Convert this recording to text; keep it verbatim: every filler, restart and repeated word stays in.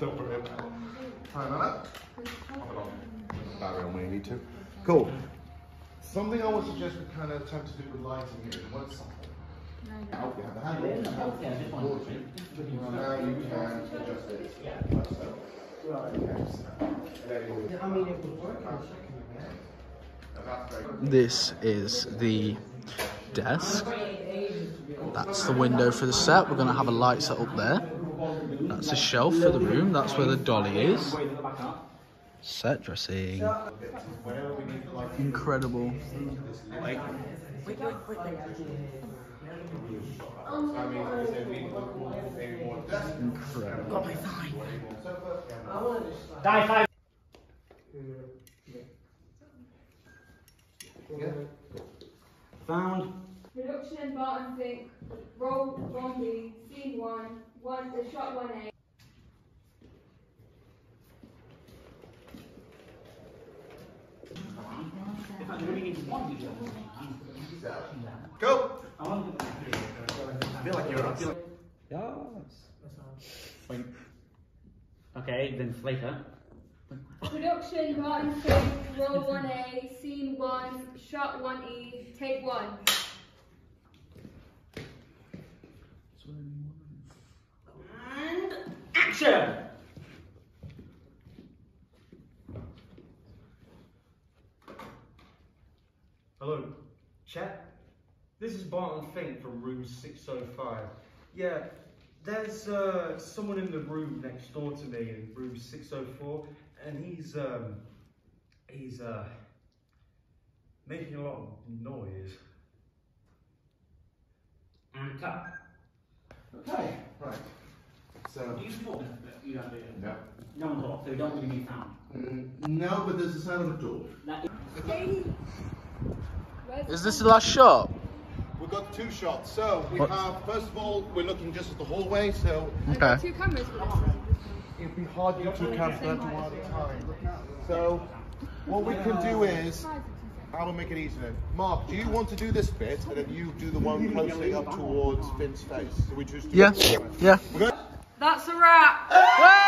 Don't worry about it. Time out. Pop it on. Barry on when you need to. Cool. Something I would suggest we kind of attempt to do with lighting here is work something. Now you have the handle, you have the water, and now you can adjust it. Yeah. That's it. This is the desk. That's the window for the set. We're going to have a light set up there. That's a shelf for the room. That's where the dolly is. Set dressing. Incredible. Incredible. Die five. Found. Production and Barton Fink. Roll one B. Scene one. One the shot one A. If I'm running into one, you don't. Go. I want to. I feel like you're up. Yes. Okay, then later. Production Barton Fink, roll one A, scene one, shot one E, take one. And action! Hello, chat. This is Barton Fink from room six oh five. Yeah. There's uh, someone in the room next door to me in room six oh four, and he's um, he's uh, making a lot of noise. And cut. Okay, right. So do you support that you don't do it? No. No one's off, so you don't really need sound. Mm, no, but there's the sound of a door. Is... is this the last shot? We've got two shots, so we what? have, first of all, we're looking just at the hallway, so... Okay. Two cameras for this. It'd be hard to get two cameras at one time. So, what we can do is, I will make it easier. Mark, do you want to do this bit, and then you do the one closely up towards Finn's face? So we just do yeah, it. yeah. We're good. That's a wrap!